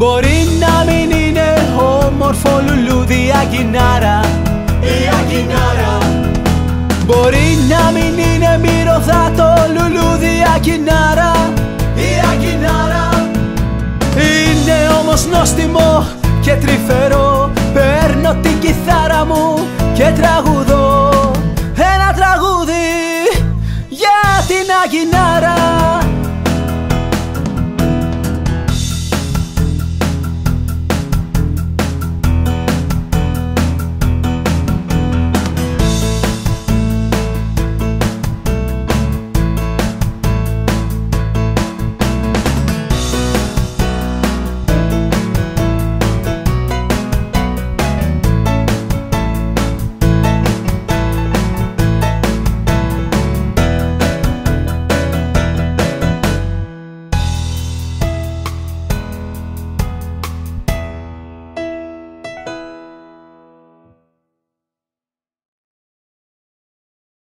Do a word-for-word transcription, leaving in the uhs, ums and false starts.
Μπορεί να μην είναι όμορφο λουλούδι η αγκινάρα, η αγκινάρα. Μπορεί να μην είναι μυρωδάτο λουλούδι η αγκινάρα, η αγκινάρα. Είναι όμως νόστιμο και τρυφερό, παίρνω την κιθάρα μου και τραγουδάω.